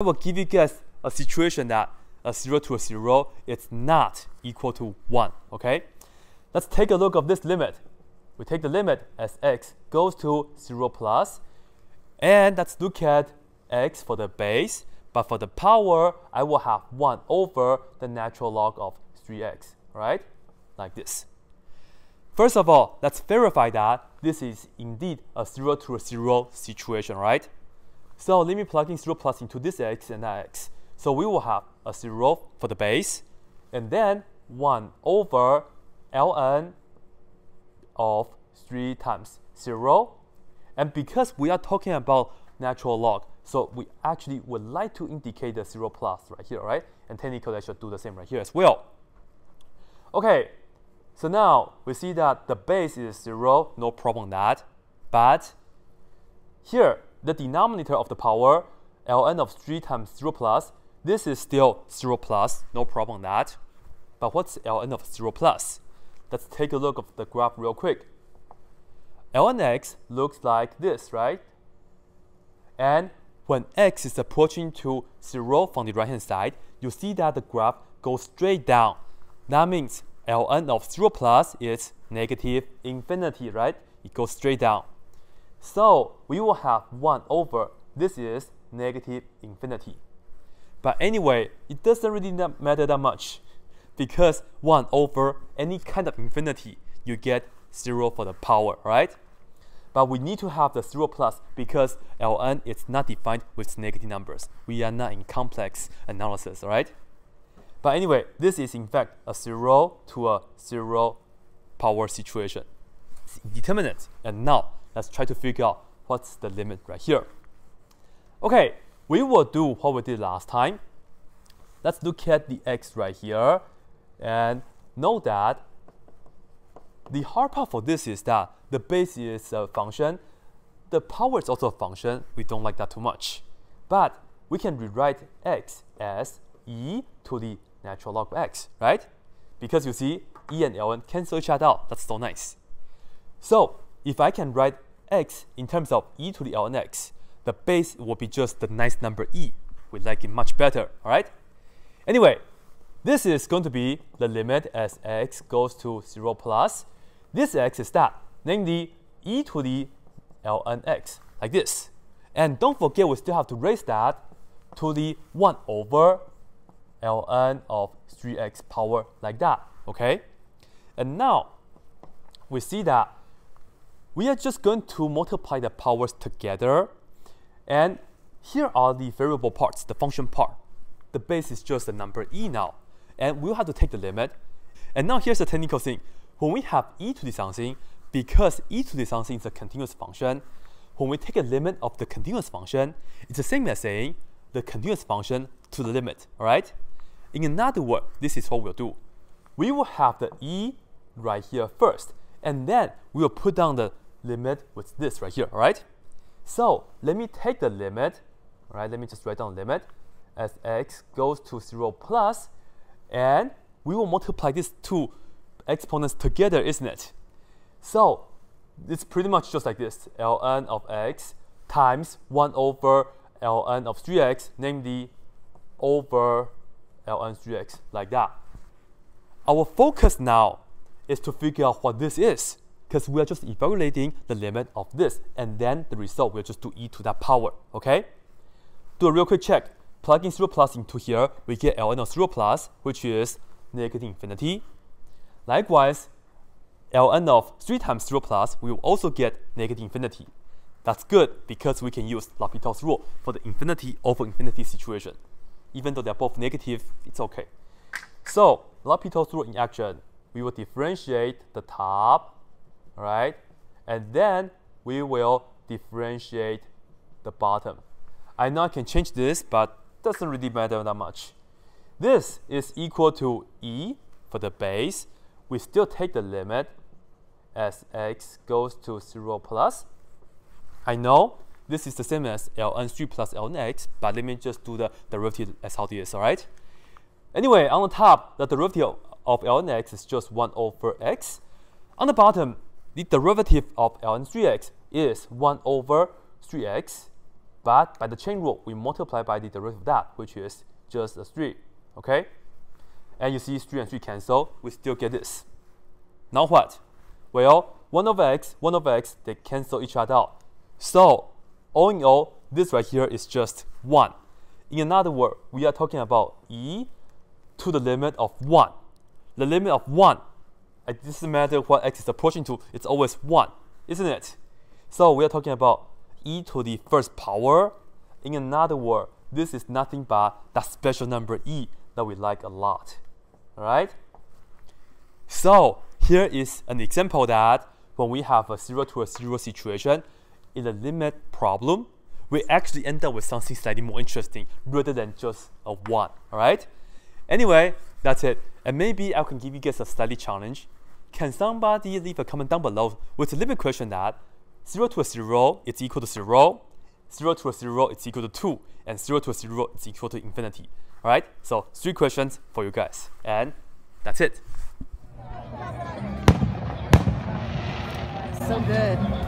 I will give you guys a situation that a 0 to 0 is not equal to 1. Okay, let's take a look of this limit. We take the limit as x goes to 0+, and let's look at x for the base, but for the power, I will have 1 over the natural log of 3x, right? Like this. First of all, let's verify that this is indeed a 0 to 0 situation, right? So let me plug in 0+ into this x and that x. So we will have a 0 for the base, and then 1 over ln of 3 times 0. And because we are talking about natural log, so we actually would like to indicate the 0+ right here, right? And technically I should do the same right here as well. Okay, so now we see that the base is 0, no problem with that. But here, the denominator of the power, ln of 3 times 0+, this is still 0+, no problem with that. But what's ln of 0+? Let's take a look at the graph real quick. Ln x looks like this, right? And when x is approaching to 0 from the right-hand side, you see that the graph goes straight down. That means ln of 0+ is negative infinity, right? It goes straight down. So we will have 1 over, this is negative infinity. But anyway, it doesn't really matter that much, because 1 over any kind of infinity, you get 0 for the power, right? But we need to have the 0+, because ln is not defined with negative numbers. We are not in complex analysis, right? But anyway, this is in fact a 0 to 0 power situation. It's indeterminate. And now let's try to figure out what's the limit right here. Okay, we will do what we did last time. Let's look at the x right here, and note that the hard part for this is that the base is a function, the power is also a function. We don't like that too much. But we can rewrite x as e to the natural log of x, right? Because you see, e and ln cancel each other out. That's so nice. So if I can write x in terms of e to the ln x, the base will be just the nice number e. We like it much better, all right? Anyway, this is going to be the limit as x goes to 0+. This x is that, namely e to the ln x, like this. And don't forget, we still have to raise that to the 1 over ln of 3x power, like that, okay? And now, we see that we are just going to multiply the powers together. And here are the variable parts, the function part. The base is just the number e now, and we'll have to take the limit. And now here's the technical thing. When we have e to the something, because e to the something is a continuous function, when we take a limit of the continuous function, it's the same as saying the continuous function to the limit, all right? In another word, this is what we'll do. We will have the e right here first, and then we will put down the limit with this right here, all right? So let me take the limit, all right? Let me just write down limit as x goes to 0+, and we will multiply these two exponents together, isn't it? So it's pretty much just like this, ln of x times 1 over ln of 3x, namely over ln 3x, like that. Our focus now is to figure out what this is, because we are just evaluating the limit of this, and then the result will just do e to that power, okay? Do a real quick check. Plugging 0+ into here, we get ln of 0+, which is negative infinity. Likewise, ln of 3 times 0+, we will also get negative infinity. That's good, because we can use L'Hopital's rule for the infinity over infinity situation. Even though they're both negative, it's okay. So L'Hopital's rule in action, we will differentiate the top, right? And then we will differentiate the bottom. I know I can change this, but doesn't really matter that much. This is equal to e for the base. We still take the limit as x goes to 0+. I know this is the same as ln 3 plus ln x, but let me just do the derivative as how it is, all right? Anyway, on the top, the derivative of ln x is just 1 over x. On the bottom, the derivative of ln 3x is 1 over 3x. But by the chain rule, we multiply by the derivative of that, which is just a 3. Okay? And you see 3 and 3 cancel. We still get this. Now what? Well, 1 over x, they cancel each other out. So, all in all, this right here is just 1. In other words, we are talking about e to the limit of 1. The limit of 1, it doesn't matter what x is approaching to, it's always 1, isn't it? So we are talking about e to the first power. In another word, this is nothing but that special number e that we like a lot. Alright? So here is an example that when we have a 0 to a 0 situation in the limit problem, we actually end up with something slightly more interesting rather than just a 1. Alright? Anyway, that's it. And maybe I can give you guys a slightly challenge. Can somebody leave a comment down below with a limit question that 0 to a 0 is equal to 0, 0 to a 0 is equal to 2, and 0 to a 0 is equal to infinity. Alright? So 3 questions for you guys. And that's it. So good.